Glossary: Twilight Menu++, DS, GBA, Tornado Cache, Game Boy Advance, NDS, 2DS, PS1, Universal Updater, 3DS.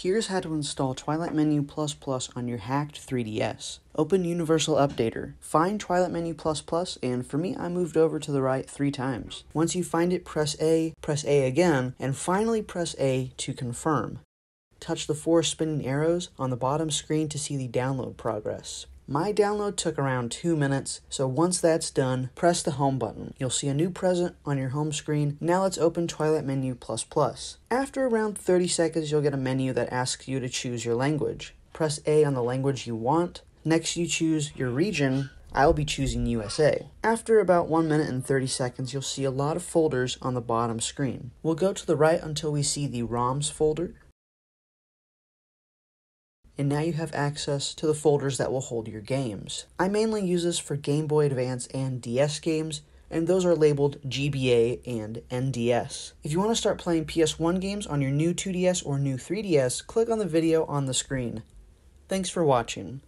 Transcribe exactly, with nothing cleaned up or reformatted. Here's how to install Twilight Menu plus plus on your hacked three D S. Open Universal Updater. Find Twilight Menu plus plus, and for me, I moved over to the right three times. Once you find it, press A, press A again, and finally press A to confirm. Touch the four spinning arrows on the bottom screen to see the download progress. My download took around two minutes, so once that's done, press the home button. You'll see a new present on your home screen. Now let's open Twilight Menu plus plus. After around thirty seconds, you'll get a menu that asks you to choose your language. Press A on the language you want. Next, you choose your region. I'll be choosing U S A. After about one minute and thirty seconds, you'll see a lot of folders on the bottom screen. We'll go to the right until we see the ROMs folder. And now you have access to the folders that will hold your games. I mainly use this for Game Boy Advance and D S games, and those are labeled G B A and N D S. If you want to start playing P S one games on your new two D S or new three D S, click on the video on the screen. Thanks for watching.